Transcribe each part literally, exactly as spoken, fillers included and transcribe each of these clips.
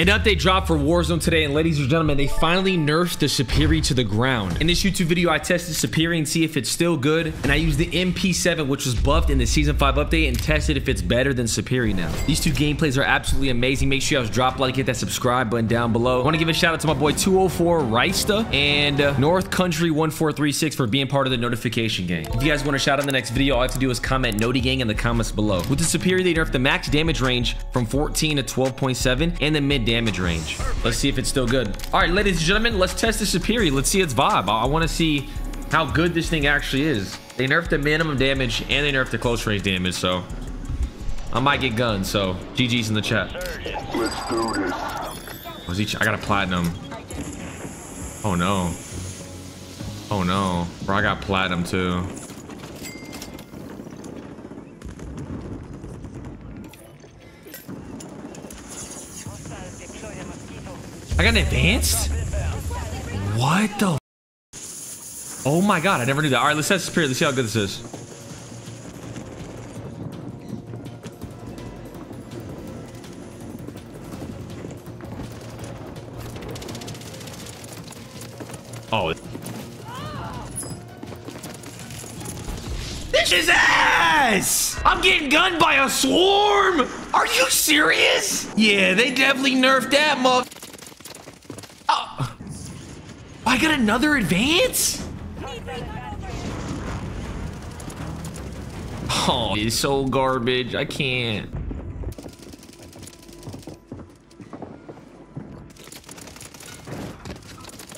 An update dropped for Warzone today, and ladies and gentlemen, they finally nerfed the Superi to the ground. In this YouTube video, I tested Superi and see if it's still good, and I used the M P seven, which was buffed in the Season five update, and tested if it's better than Superi now. These two gameplays are absolutely amazing. Make sure you guys drop a like, hit that subscribe button down below. I want to give a shout out to my boy two oh four Rysta and uh, North Country one four three six for being part of the notification gang. If you guys want a shout out in the next video, all I have to do is comment Noti Gang in the comments below. With the Superi, they nerfed the max damage range from fourteen to twelve point seven and the mid damage range. Let's see if it's still good. All right, ladies and gentlemen, let's test the Superi. Let's see its vibe. I, I want to see how good this thing actually is. They nerfed the minimum damage and they nerfed the close range damage, so I might get gunned. So G G's in the chat. Let's do this. Was each? I got a platinum. Oh no. Oh no. Bro, I got platinum too. I got an advanced? What the f? Oh my god, I never knew that. Alright, let's test Superi. Let's see how good this is. Oh. This is ass! I'm getting gunned by a swarm! Are you serious? Yeah, they definitely nerfed that motherfucker. I got another advance? Oh, it's so garbage. I can't.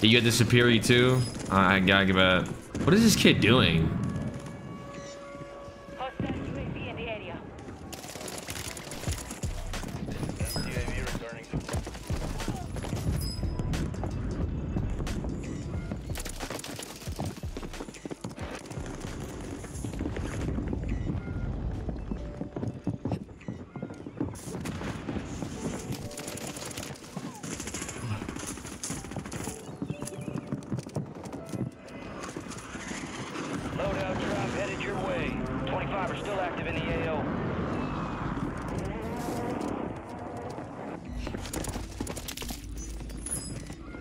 You had the Superi too? I gotta give up. What is this kid doing?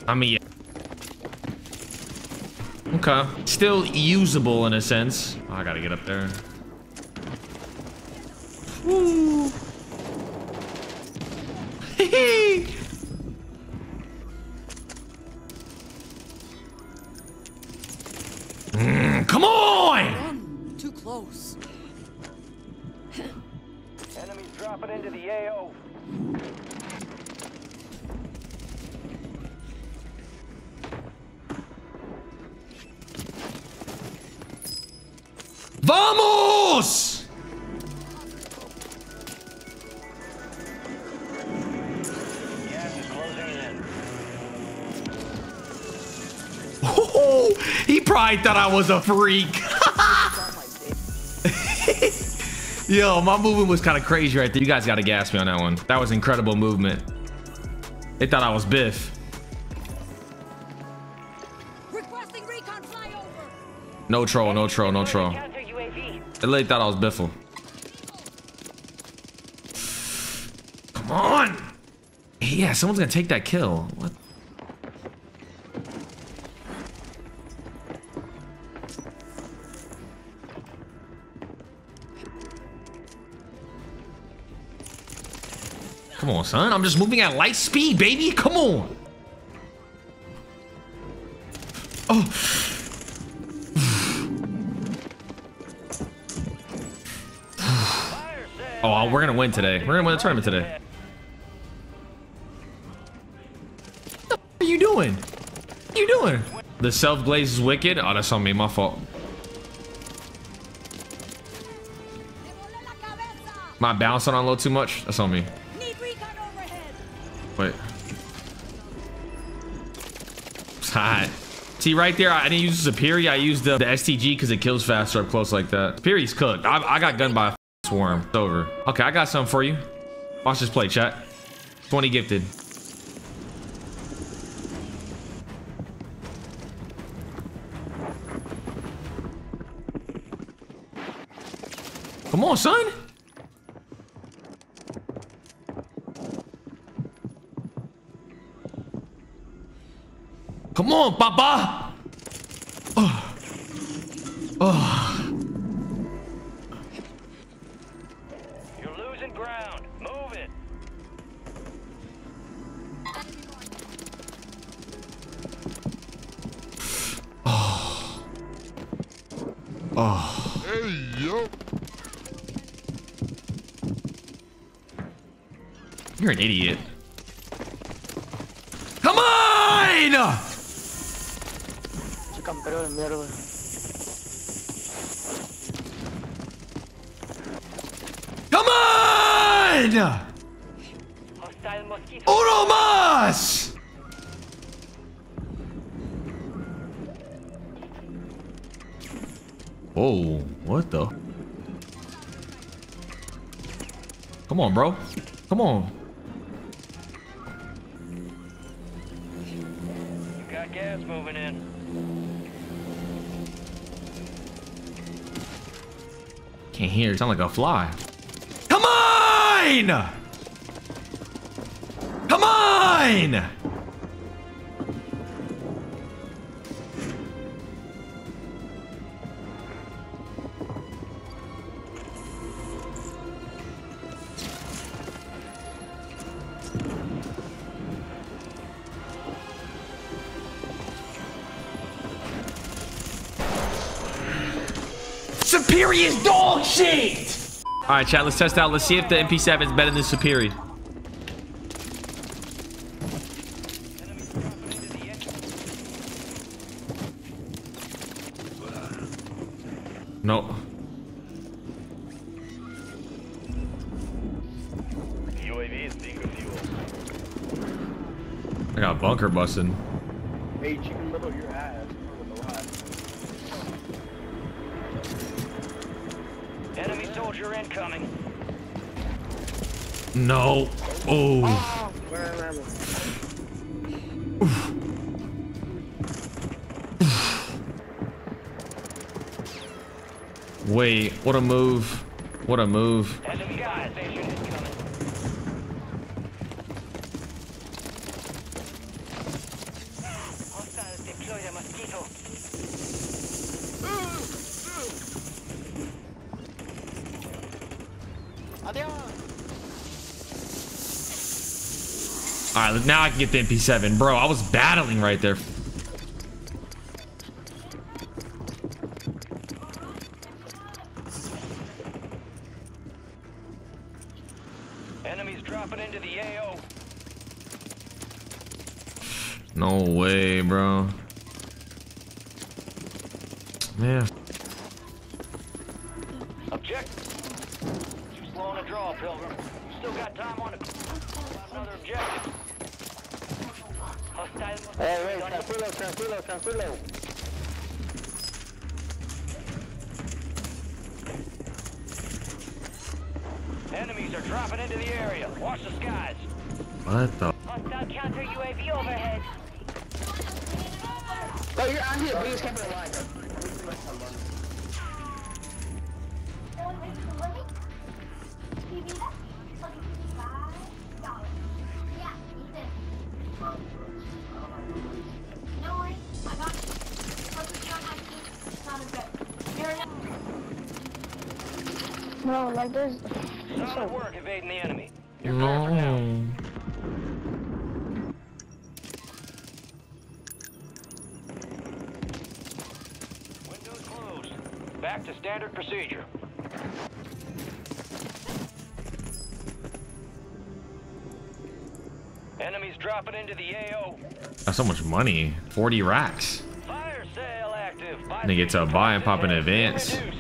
I mean, okay, still usable in a sense. Oh, I gotta get up there. Woo. mm, come on! I'm too close. Enemies dropping into the A O. Vamos! Gas is closing in. Oh, he probably thought I was a freak. Yo, my movement was kind of crazy right there. You guys got to gas me on that one. That was incredible movement. They thought I was Biff. Requesting recon flyover. No troll, no troll, no troll. They literally thought I was Biffle. Come on! Yeah, someone's gonna take that kill. What? Come on, son. I'm just moving at light speed, baby. Come on. Oh. Oh, we're gonna win today. We're gonna win the tournament today. What the f are you doing? What are you doing? The self glaze is wicked. Oh, that's on me. My fault. My bounce on a little too much. That's on me. Wait. It's hot. See right there, I didn't use the Superi. I used the, the S T G because it kills faster up close like that. Superi's cooked. I, I got gunned by a swarm. It's over. Okay, I got something for you. Watch this play, chat. twenty gifted. Come on, son. Come on, Papa. Oh. Oh. You're losing ground. Move it. Oh. Oh. Hey, yo. You're an idiot. Come on! Come on! Uno más! Whoa, what the? Come on, bro. Come on. Gas moving in. Can't hear. It sounds like a fly. Come on! Come on! Superi is dog shit! Alright, chat, let's test out. Let's see if the M P seven is better than Superi. No. U A V is being refueled. I got bunker busting. Hey, you can level your ass. Enemy soldier incoming. No. Oh. Oh, where am I? Oof. Oof. Wait, what a move. What a move. Enemy guys, they should be coming. Hostiles deploy a mosquito. Alright, now I can get the M P seven. Bro, I was battling right there. Enemies dropping into the A O. No way, bro. Yeah. Object. Slow on a draw, Pilgrim. You still got time on it. Another objective. Hostile. Hey, wait, tranquilo, tranquilo, tranquilo. Enemies are dropping into the area. Watch the skies. What the? Hostile counter U A V overhead. Oh, you're on here. Please come to the line. No, like there's solid work evading the enemy. You're clear for now. Windows closed. Back to standard procedure. Enemies dropping into the A O. That's so much money. forty racks. Fire sale active. They get to buy and pop in advance. Reduced.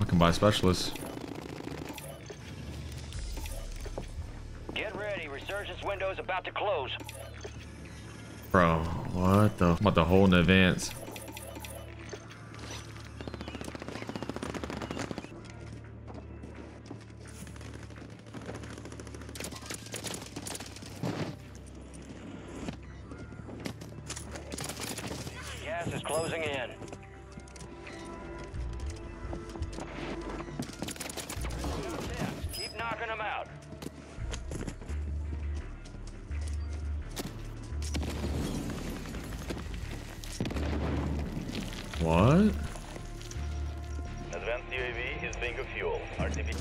I can buy specialists. Get ready. Resurgence window is about to close. Bro, what the? I'm about to hold in advance. Gas is closing in. What? Advanced U A V is being fueled. R T B.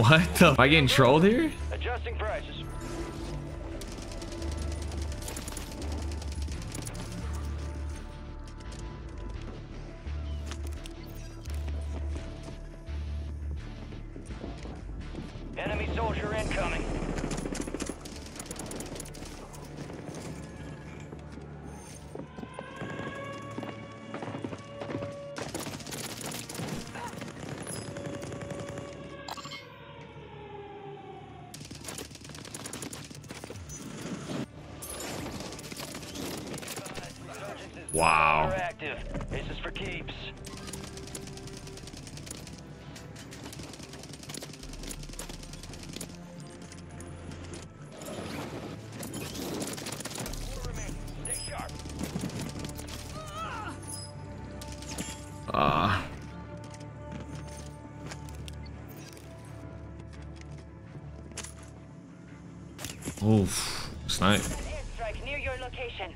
What the? Am I getting trolled here? Adjusting prices. Enemy soldier incoming. Wow. This is for keeps. Ah. Uh. Oh, snipe. Strike near your location.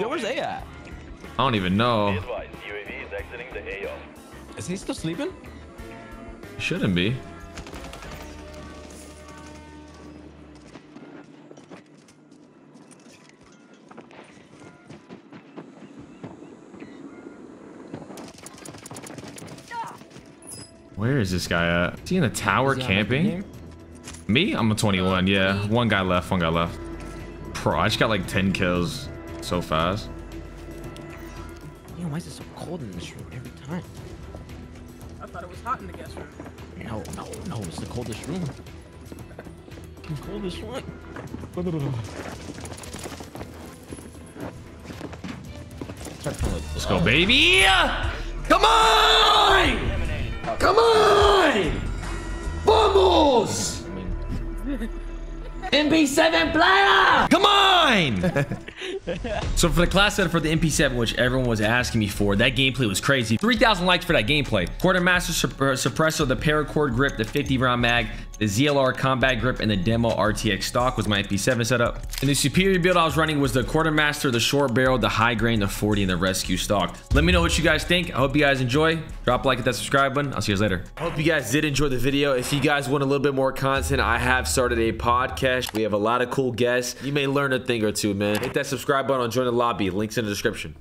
Yo, where's A at? I don't even know. U A V is exiting the A O. Is he still sleeping? Shouldn't be. Where is this guy at? Is he in the tower camping? Me? I'm a twenty-one. Yeah, one guy left. One guy left. Bro, I just got like ten kills so fast. Damn, why is it so cold in this room every time? I thought it was hot in the guest room. No, no, no, it's the coldest room. The coldest one. Let's go, baby! Come on! Come on! Vamos! M P seven player! Come on! So for the class setup for the M P seven, which everyone was asking me for, that gameplay was crazy. three thousand likes for that gameplay. Quartermaster suppressor, the paracord grip, the fifty round mag, the Z L R combat grip, and the demo R T X stock was my M P seven setup. And the superior build I was running was the Quartermaster, the short barrel, the high grain, the forty, and the rescue stock. Let me know what you guys think. I hope you guys enjoy. Drop a like at that subscribe button. I'll see you guys later. I hope you guys did enjoy the video. If you guys want a little bit more content, I have started a podcast. We have a lot of cool guests. You may learn a thing or two, man. Hit that subscribe button and join the lobby. Links in the description.